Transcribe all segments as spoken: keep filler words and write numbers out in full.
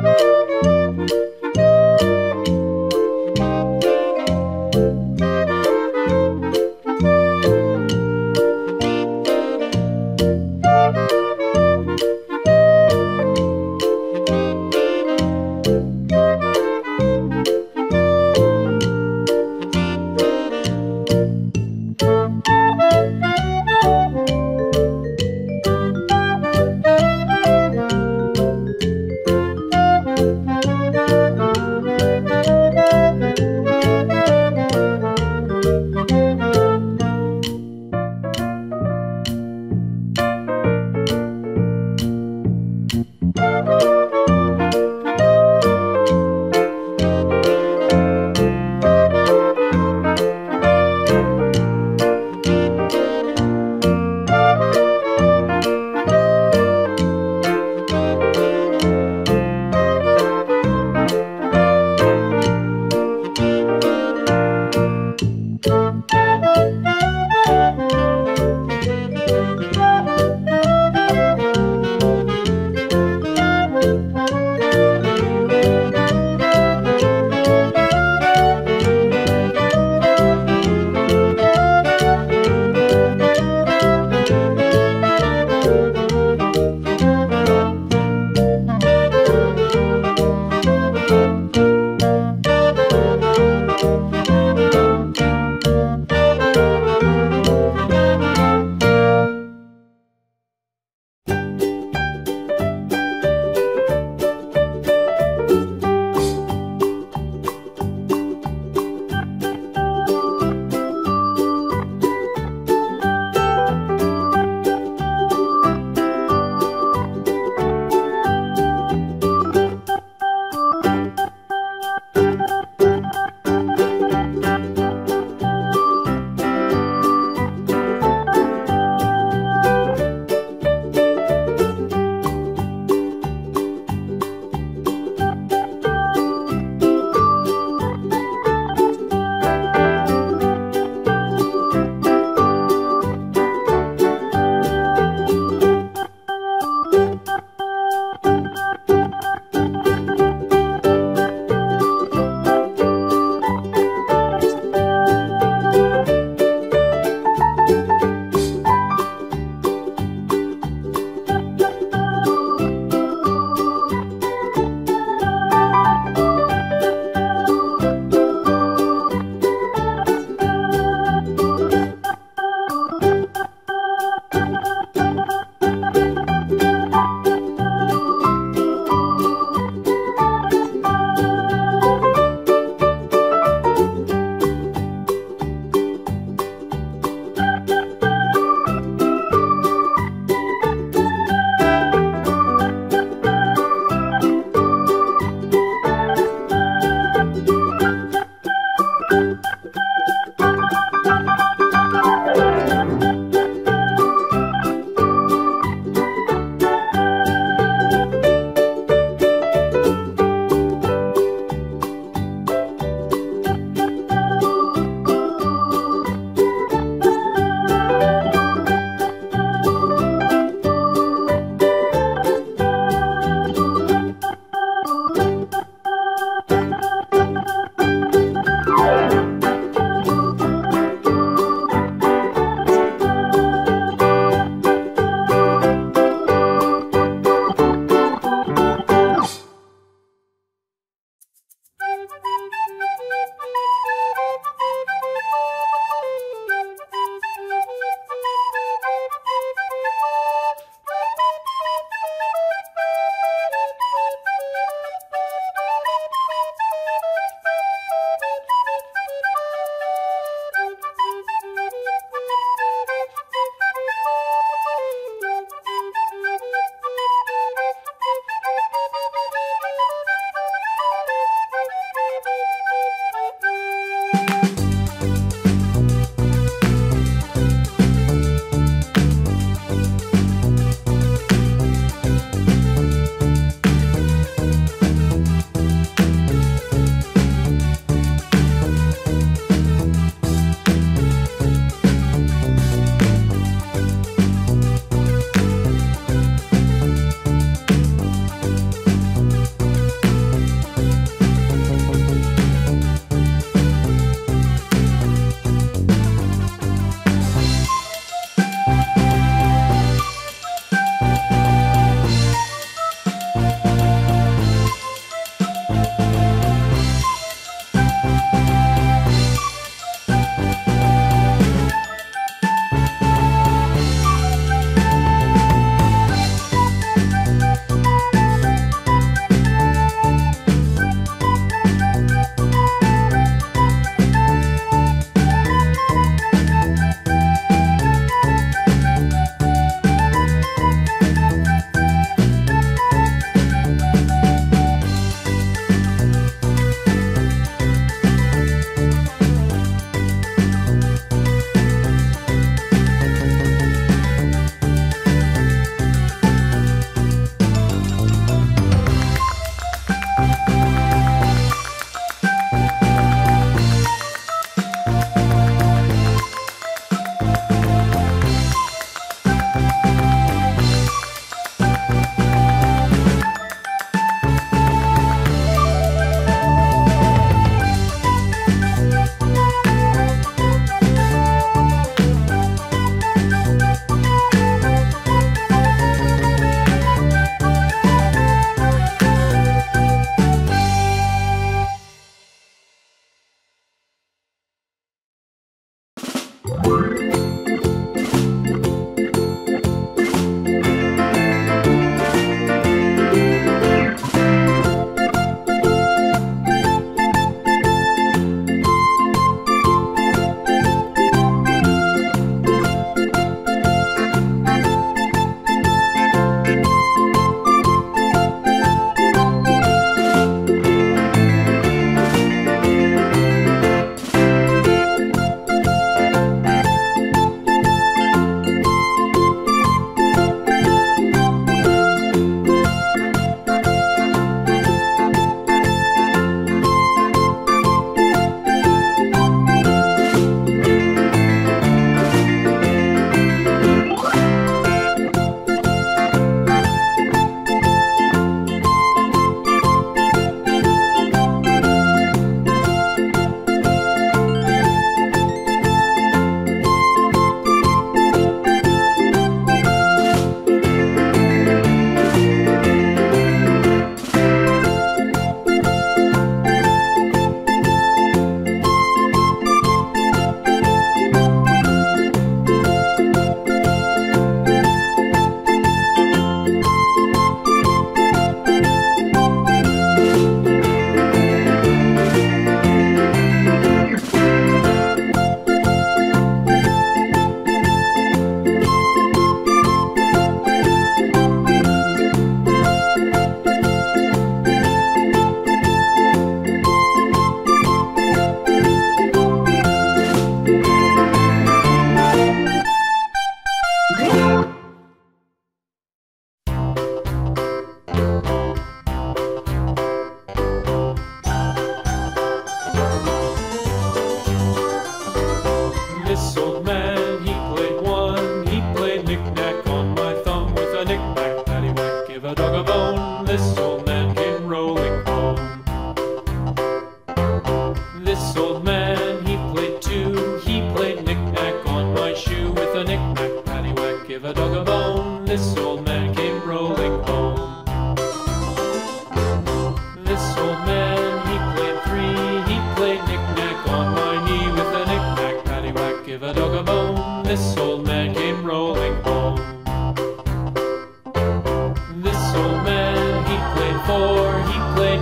Bye.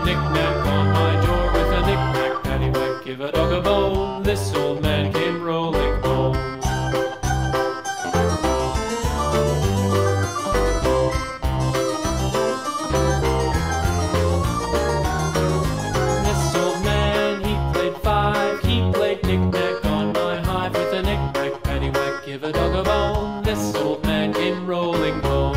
knick-knack on my door with a knick-knack paddywhack. Give a dog a bone, this old man came rolling home. This old man, he played five, he played knick-knack on my hive with a knick-knack paddywhack. Give a dog a bone, this old man came rolling home.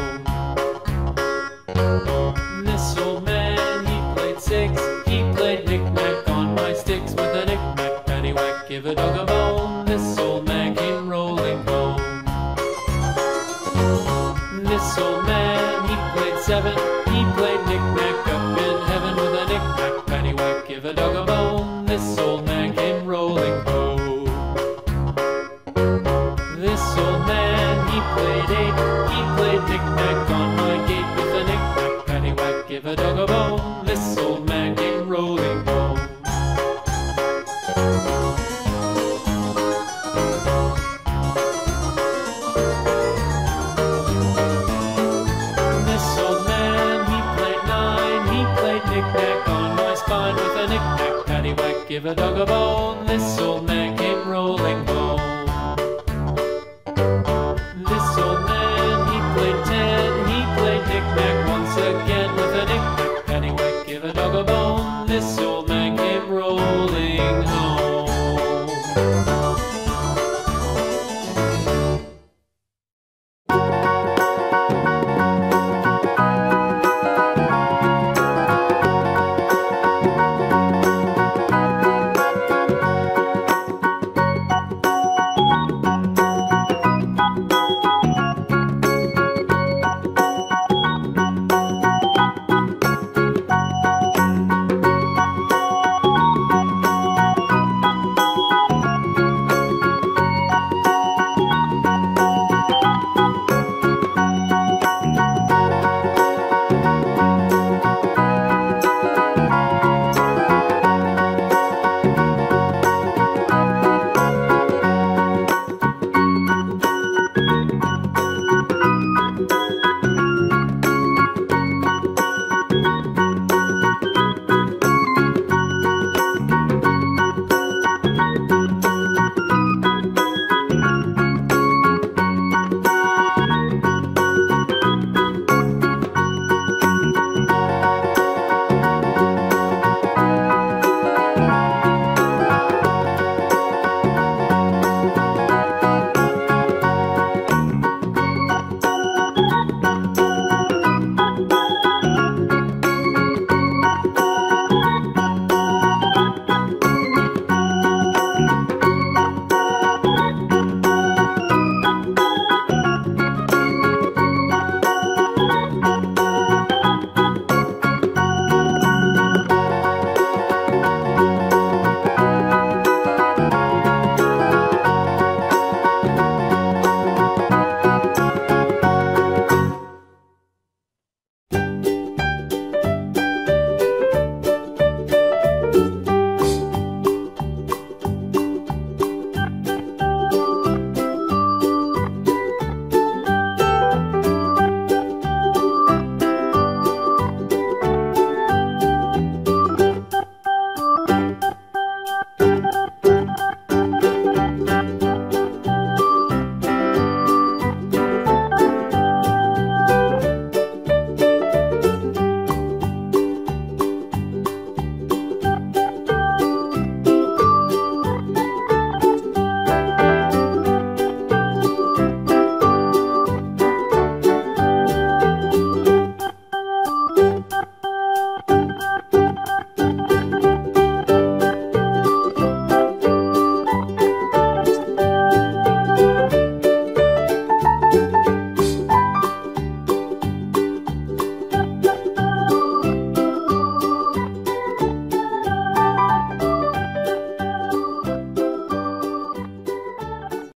This old man, he played six, he played knick-knack on my sticks with a knick-knack paddywhack. Give a dog a bone, this old man came rolling home. This old man, he played seven, he played knick-knack up in heaven with a knick-knack paddywhack. Give a dog a bone, this old man came rolling home. This old man, he played eight, he played knick-knack on my gate with a knick-knack. Give a dog a bone, this old man came rolling home. This old man, he played nine, he played knick-knack on my spine with a knick-knack paddywhack. Give a dog a bone, this old man came rolling home.